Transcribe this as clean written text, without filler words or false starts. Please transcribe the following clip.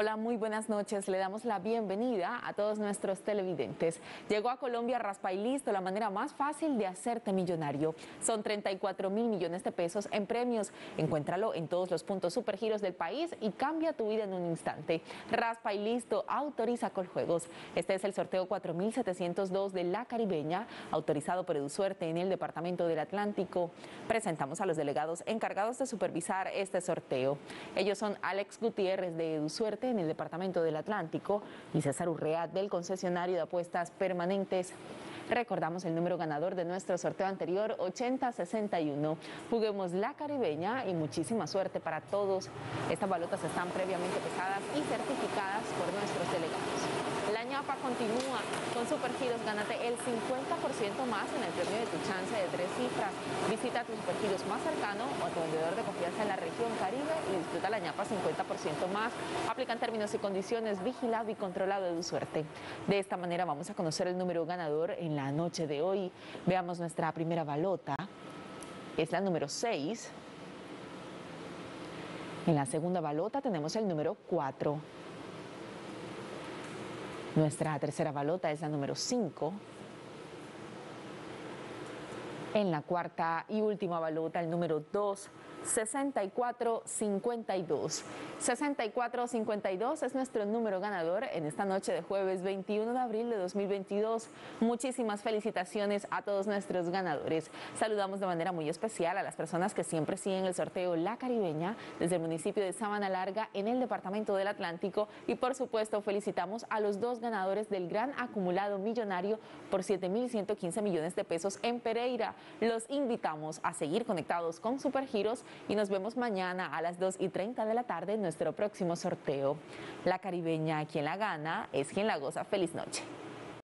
Hola, muy buenas noches. Le damos la bienvenida a todos nuestros televidentes. Llegó a Colombia Raspa y Listo, la manera más fácil de hacerte millonario. Son 34.000 millones de pesos en premios. Encuéntralo en todos los puntos Supergiros del país y cambia tu vida en un instante. Raspa y Listo autoriza Coljuegos. Este es el sorteo 4702 de La Caribeña, autorizado por EduSuerte en el Departamento del Atlántico. Presentamos a los delegados encargados de supervisar este sorteo. Ellos son Alex Gutiérrez de EduSuerte en el Departamento del Atlántico y César Urrea del concesionario de apuestas permanentes. Recordamos el número ganador de nuestro sorteo anterior, 8061. Juguemos La Caribeña y muchísima suerte para todos. Estas balotas están previamente pesadas y certificadas por nuestros delegados. La ñapa continúa. Con Supergiros gánate el 50% más en el premio de tu chance de 3 cifras. Visita a tu Supergiros más cercano o a tu vendedor de confianza en la región Caribe y disfruta la ñapa 50% más. Aplican términos y condiciones, vigilado y controlado de tu suerte. De esta manera vamos a conocer el número ganador en la noche de hoy. Veamos nuestra primera balota, es la número 6. En la segunda balota tenemos el número 4. Nuestra tercera balota es la número 5. En la cuarta y última balota, el número 2, 6452. 6452 es nuestro número ganador en esta noche de jueves 21 de abril de 2022. Muchísimas felicitaciones a todos nuestros ganadores. Saludamos de manera muy especial a las personas que siempre siguen el sorteo La Caribeña desde el municipio de Sabana Larga en el Departamento del Atlántico y por supuesto felicitamos a los dos ganadores del gran acumulado millonario por 7.115 millones de pesos en Pereira. Los invitamos a seguir conectados con Supergiros y nos vemos mañana a las 2:30 de la tarde en nuestro próximo sorteo. La Caribeña, quien la gana, es quien la goza. Feliz noche.